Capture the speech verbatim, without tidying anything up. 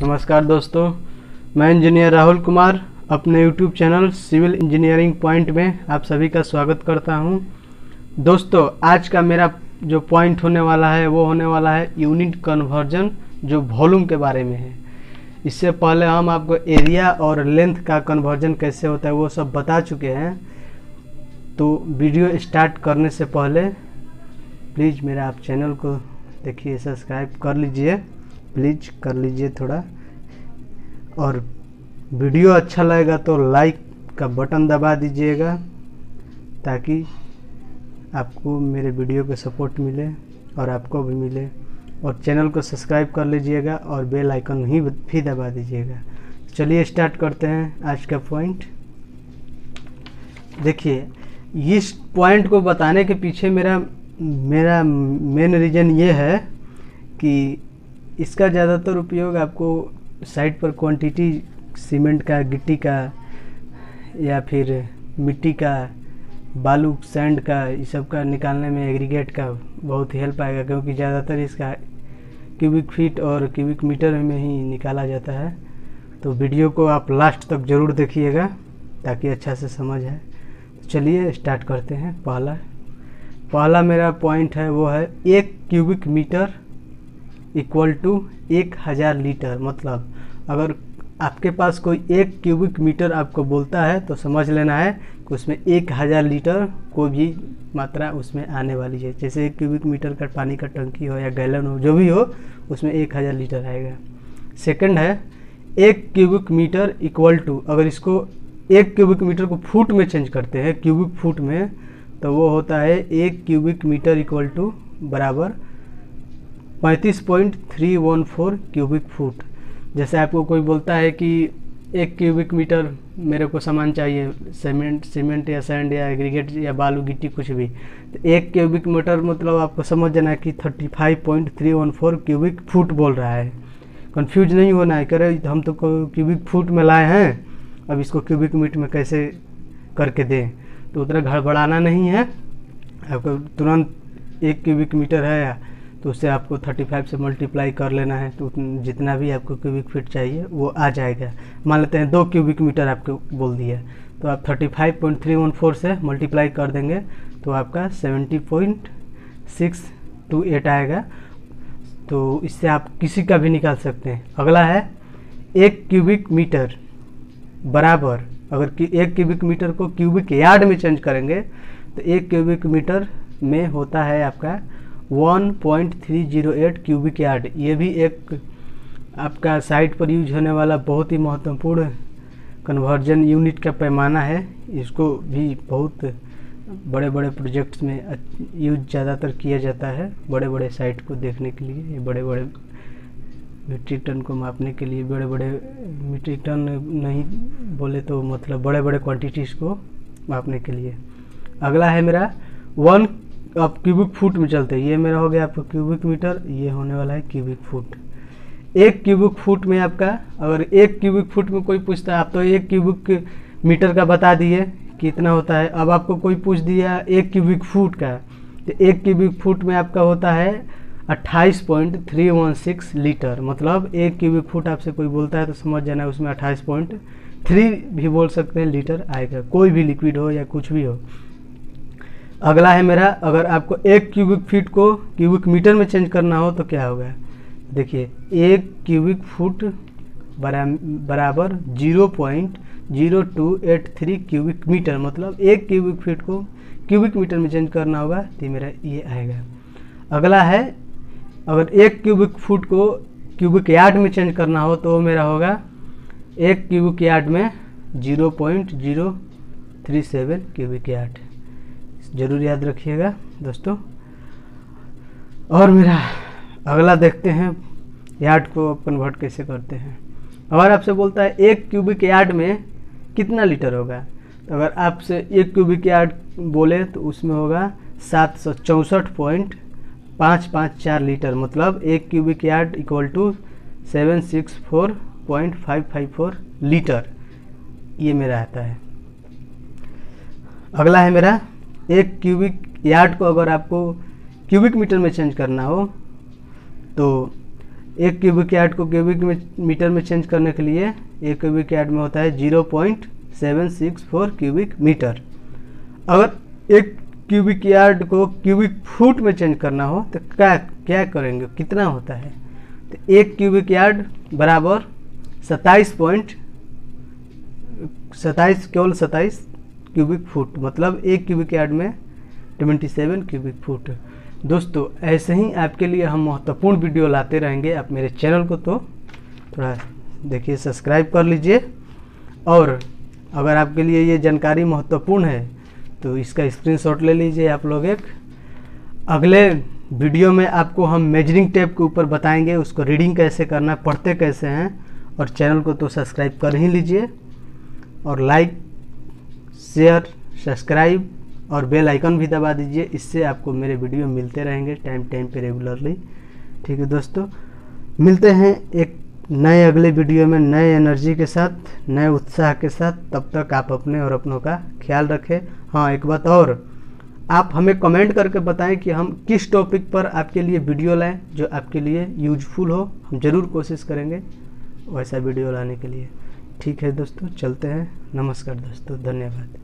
नमस्कार दोस्तों, मैं इंजीनियर राहुल कुमार अपने YouTube channel civil engineering point में आप सभी का स्वागत करता हूं। दोस्तों, आज का मेरा जो पॉइंट होने वाला है वो होने वाला है यूनिट कन्वर्जन, जो वॉल्यूम के बारे में है। इससे पहले हम आपको एरिया और लेंथ का कन्वर्जन कैसे होता है वो सब बता चुके हैं। तो वीडियो स्टार्ट करने से पहले प्लीज़ मेरा आप चैनल को देखिए, सब्सक्राइब कर लीजिए, प्लीज़ कर लीजिए थोड़ा। और वीडियो अच्छा लगेगा तो लाइक का बटन दबा दीजिएगा ताकि आपको मेरे वीडियो पे सपोर्ट मिले और आपको भी मिले। और चैनल को सब्सक्राइब कर लीजिएगा और बेल आइकन ही भी दबा दीजिएगा। चलिए स्टार्ट करते हैं आज का पॉइंट। देखिए, इस पॉइंट को बताने के पीछे मेरा मेरा मेन रीज़न ये है कि इसका ज़्यादातर उपयोग आपको साइट पर क्वांटिटी सीमेंट का, गिट्टी का या फिर मिट्टी का, बालू, सैंड का, इस सब का निकालने में एग्रीगेट का बहुत ही हेल्प आएगा, क्योंकि ज़्यादातर इसका क्यूबिक फीट और क्यूबिक मीटर में ही निकाला जाता है। तो वीडियो को आप लास्ट तक ज़रूर देखिएगा ताकि अच्छा से समझ आए। चलिए स्टार्ट करते हैं। पहला पहला मेरा पॉइंट है वो है एक क्यूबिक मीटर इक्वल टू एक हज़ार लीटर। मतलब अगर आपके पास कोई एक क्यूबिक मीटर आपको बोलता है तो समझ लेना है कि उसमें एक हज़ार लीटर को भी मात्रा उसमें आने वाली है। जैसे एक क्यूबिक मीटर का पानी का टंकी हो या गैलन हो, जो भी हो, उसमें एक हज़ार लीटर आएगा। सेकंड है एक क्यूबिक मीटर इक्वल टू, अगर इसको एक क्यूबिक मीटर को फुट में चेंज करते हैं, क्यूबिक फुट में, तो वो होता है एक क्यूबिक मीटर इक्वल टू बराबर पैंतीस पॉइंट तीन एक चार क्यूबिक फुट। जैसे आपको कोई बोलता है कि एक क्यूबिक मीटर मेरे को सामान चाहिए, सीमेंट सीमेंट या सैंड या एग्रीगेट या बालू, गिट्टी, कुछ भी, तो एक क्यूबिक मीटर मतलब आपको समझ जाना कि पैंतीस पॉइंट तीन एक चार क्यूबिक फुट बोल रहा है। कंफ्यूज नहीं होना है, करे हम तो क्यूबिक फुट में लाए हैं, अब इसको क्यूबिक मीटर में कैसे करके दें, तो उतना गड़बड़ाना नहीं है आपको। तुरंत एक क्यूबिक मीटर है तो उससे आपको पैंतीस से मल्टीप्लाई कर लेना है, तो जितना भी आपको क्यूबिक फीट चाहिए वो आ जाएगा। मान लेते हैं दो क्यूबिक मीटर आपको बोल दिया, तो आप पैंतीस पॉइंट तीन एक चार से मल्टीप्लाई कर देंगे तो आपका सत्तर पॉइंट छह दो आठ आएगा। तो इससे आप किसी का भी निकाल सकते हैं। अगला है एक क्यूबिक मीटर बराबर, अगर कि एक क्यूबिक मीटर को क्यूबिक यार्ड में चेंज करेंगे तो एक क्यूबिक मीटर में होता है आपका एक पॉइंट तीन शून्य आठ क्यूबिक यार्ड। ये भी एक आपका साइट पर यूज होने वाला बहुत ही महत्वपूर्ण कन्वर्जन यूनिट का पैमाना है। इसको भी बहुत बड़े बड़े प्रोजेक्ट्स में यूज ज़्यादातर किया जाता है, बड़े बड़े साइट को देखने के लिए, बड़े बड़े मीट्रिक टन को मापने के लिए, बड़े बड़े मीट्रिक टन नहीं बोले तो मतलब बड़े बड़े क्वांटिटीज़ को मापने के लिए। अगला है मेरा वन, आप क्यूबिक फुट में चलते हैं, ये मेरा हो गया आपका क्यूबिक मीटर, ये होने वाला है क्यूबिक फुट। एक क्यूबिक फुट में आपका, अगर एक क्यूबिक फुट में कोई पूछता है, आप तो एक क्यूबिक मीटर का बता दिए कितना होता है, अब आपको कोई पूछ दिया एक क्यूबिक फुट का, तो एक क्यूबिक फुट में आपका होता है अट्ठाईस पॉइंट तीन एक छह लीटर। मतलब एक क्यूबिक फुट आपसे कोई बोलता है तो समझ जाना है उसमें अट्ठाईस पॉइंट तीन भी बोल सकते हैं लीटर आएगा, कोई भी लिक्विड हो या कुछ भी हो। अगला है मेरा, अगर आपको एक क्यूबिक फीट को क्यूबिक मीटर में चेंज करना हो तो क्या होगा। देखिए, एक क्यूबिक फुट बरा, बराबर जीरो पॉइंट जीरो दो आठ तीन क्यूबिक मीटर। मतलब एक क्यूबिक फीट को क्यूबिक मीटर में चेंज करना होगा तो मेरा ये आएगा। अगला है, अगर एक क्यूबिक फुट को क्यूबिक यार्ड में चेंज करना हो तो मेरा होगा एक क्यूबिक यार्ड में जीरो पॉइंट जीरो तीन सात क्यूबिक यार्ड। ज़रूर याद रखिएगा दोस्तों। और मेरा अगला देखते हैं, यार्ड को कन्वर्ट कैसे करते हैं। अगर आपसे बोलता है एक क्यूबिक यार्ड में कितना लीटर होगा, तो अगर आपसे एक क्यूबिक यार्ड बोले तो उसमें होगा सात सौ चौंसठ पॉइंट पाँच पाँच चार लीटर। मतलब एक cubic yard equal to seven six four point five five four litre, ये मेरा आता है। अगला है मेरा, एक क्यूबिक यार्ड को अगर आपको क्यूबिक मीटर में चेंज करना हो तो एक क्यूबिक यार्ड को क्यूबिक मीटर में चेंज करने के लिए एक क्यूबिक यार्ड में होता है zero point seven six four cubic metre. अगर एक क्यूबिक यार्ड को क्यूबिक फुट में चेंज करना हो तो क्या क्या करेंगे, कितना होता है? तो एक क्यूबिक यार्ड बराबर सत्ताईस पॉइंट सत्ताईस केवल सत्ताईस क्यूबिक फुट, मतलब एक क्यूबिक यार्ड में सत्ताईस क्यूबिक फुट। दोस्तों ऐसे ही आपके लिए हम महत्वपूर्ण वीडियो लाते रहेंगे। आप मेरे चैनल को तो थोड़ा देखिए, सब्सक्राइब कर लीजिए, और अगर आपके लिए ये जानकारी महत्वपूर्ण है तो इसका स्क्रीनशॉट ले लीजिए आप लोग। एक अगले वीडियो में आपको हम मेजरिंग टेप के ऊपर बताएंगे उसको रीडिंग कैसे करना, पढ़ते कैसे हैं, और चैनल को तो सब्सक्राइब कर ही लीजिए, और लाइक शेयर सब्सक्राइब और बेल आइकन भी दबा दीजिए, इससे आपको मेरे वीडियो मिलते रहेंगे टाइम टाइम पे रेगुलरली। ठीक है दोस्तों, मिलते हैं एक नए अगले वीडियो में नए एनर्जी के साथ, नए उत्साह के साथ। तब तक आप अपने और अपनों का ख्याल रखें। हाँ, एक बात और, आप हमें कमेंट करके बताएं कि हम किस टॉपिक पर आपके लिए वीडियो लाएँ जो आपके लिए यूजफुल हो, हम ज़रूर कोशिश करेंगे वैसा वीडियो लाने के लिए। ठीक है दोस्तों, चलते हैं। नमस्कार दोस्तों, धन्यवाद।